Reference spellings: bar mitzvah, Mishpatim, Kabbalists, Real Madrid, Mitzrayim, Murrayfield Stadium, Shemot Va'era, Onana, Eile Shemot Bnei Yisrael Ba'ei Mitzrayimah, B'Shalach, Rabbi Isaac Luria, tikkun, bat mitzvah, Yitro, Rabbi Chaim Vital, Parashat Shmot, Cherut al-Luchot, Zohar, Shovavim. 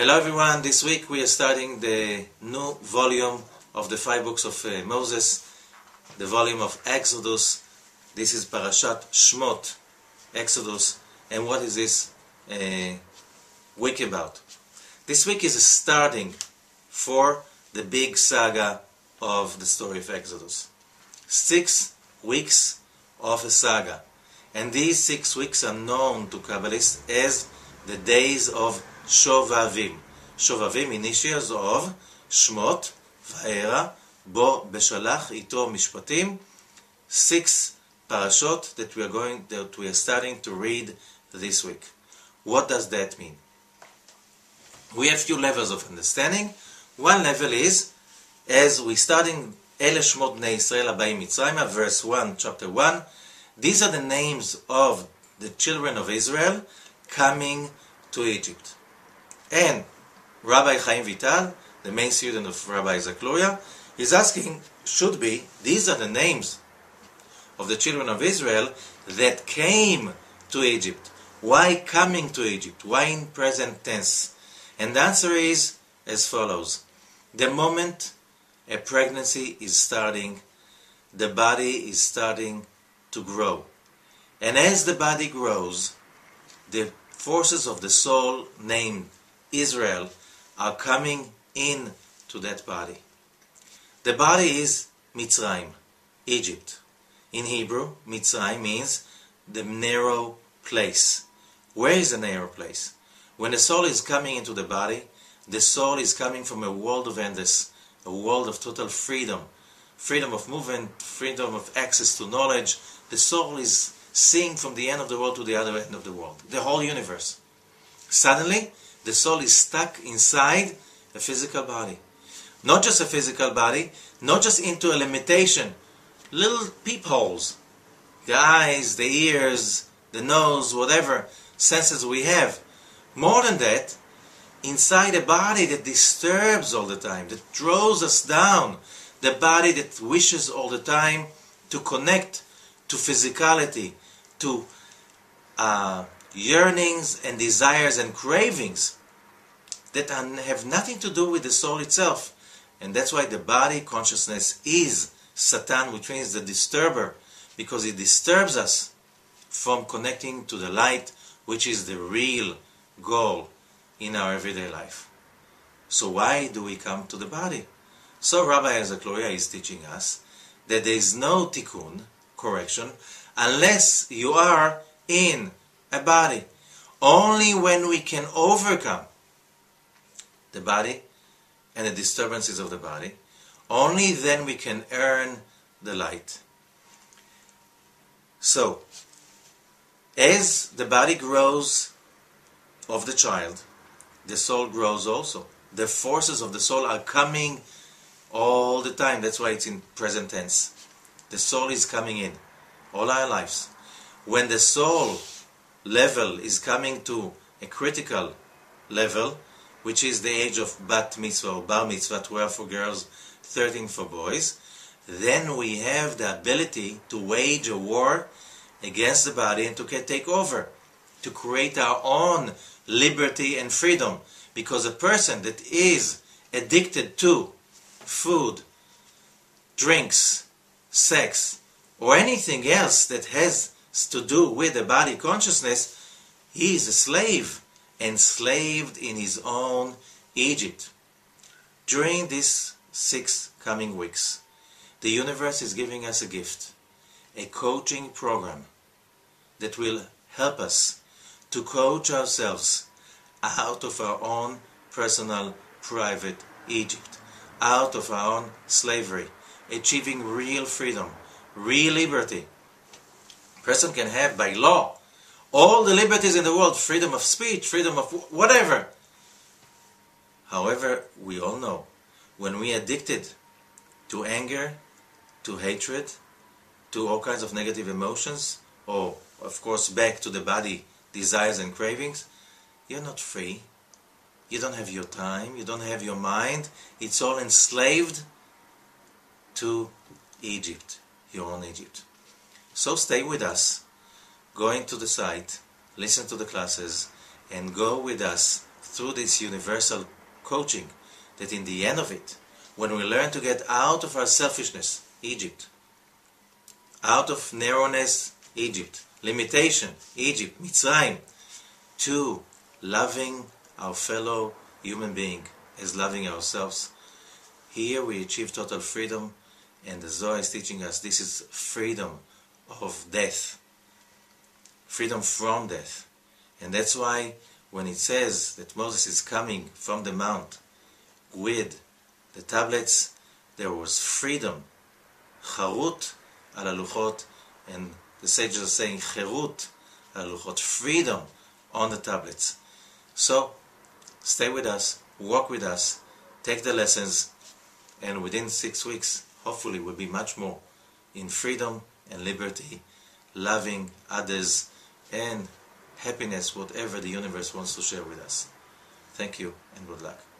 Hello everyone, this week we are starting the new volume of the five books of Moses, the volume of Exodus. This is Parashat Shmot, Exodus, and what is this week about? This week is a starting for the big saga of the story of Exodus. 6 weeks of a saga, and these 6 weeks are known to Kabbalists as the days of Shovavim. Shovavim, initials of Shemot Va'era, B'Shalach, Yitro, Mishpatim. 6 parashot that we are starting to read this week. What does that mean? We have few levels of understanding. One level is, as we starting Eile Shemot Bnei Yisrael Ba'ei Mitzrayimah, verse 1, chapter 1, these are the names of the children of Israel coming to Egypt. And Rabbi Chaim Vital, the main student of Rabbi Isaac Luria, is asking, should be, these are the names of the children of Israel that came to Egypt. Why coming to Egypt? Why in present tense? And the answer is as follows. The moment a pregnancy is starting, the body is starting to grow. And as the body grows, the forces of the soul named Israel are coming in to that body. The body is Mitzrayim, Egypt. In Hebrew, Mitzrayim means the narrow place. Where is the narrow place? When the soul is coming into the body, the soul is coming from a world of endless, a world of total freedom, freedom of movement, freedom of access to knowledge. The soul is seeing from the end of the world to the other end of the world, the whole universe. Suddenly, the soul is stuck inside a physical body. Not just a physical body, not just into a limitation. Little peepholes, the eyes, the ears, the nose, whatever senses we have. More than that, inside a body that disturbs all the time, that draws us down, the body that wishes all the time to connect to physicality, to yearnings and desires and cravings that have nothing to do with the soul itself. And that's why the body consciousness is Satan, which means the disturber, because it disturbs us from connecting to the light, which is the real goal in our everyday life. So why do we come to the body? So Rabbi Isaac Luria is teaching us that there is no tikkun, correction, unless you are in a body. Only when we can overcome the body and the disturbances of the body, only then we can earn the light. So, as the body grows of the child, the soul grows also. The forces of the soul are coming all the time. That's why it's in present tense. The soul is coming in all our lives. When the soul level is coming to a critical level, which is the age of bat mitzvah or bar mitzvah, 12 for girls, 13 for boys, then we have the ability to wage a war against the body and to take over, to create our own liberty and freedom. Because a person that is addicted to food, drinks, sex, or anything else that has to do with the body consciousness, he is a slave, enslaved in his own Egypt. During these 6 coming weeks, the universe is giving us a gift, a coaching program that will help us to coach ourselves out of our own personal, private Egypt, out of our own slavery, achieving real freedom, real liberty. A person can have by law all the liberties in the world, freedom of speech, freedom of whatever. However, we all know, when we are addicted to anger, to hatred, to all kinds of negative emotions, or of course back to the body, desires and cravings, you're not free. You don't have your time, you don't have your mind. It's all enslaved to Egypt, your own Egypt. So stay with us. Go into the site, listen to the classes, and go with us through this universal coaching, that in the end of it, when we learn to get out of our selfishness, Egypt, out of narrowness, Egypt, limitation, Egypt, Mitzrayim, to loving our fellow human being as loving ourselves, here we achieve total freedom, and the Zohar is teaching us this is freedom of death, freedom from death. And that's why when it says that Moses is coming from the mount with the tablets, there was freedom. Cherut al-Luchot, and the sages are saying Cherut al-Luchot, freedom on the tablets. So stay with us, walk with us, take the lessons, and within 6 weeks, hopefully we'll be much more in freedom and liberty, loving others, and happiness, whatever the universe wants to share with us. Thank you and good luck.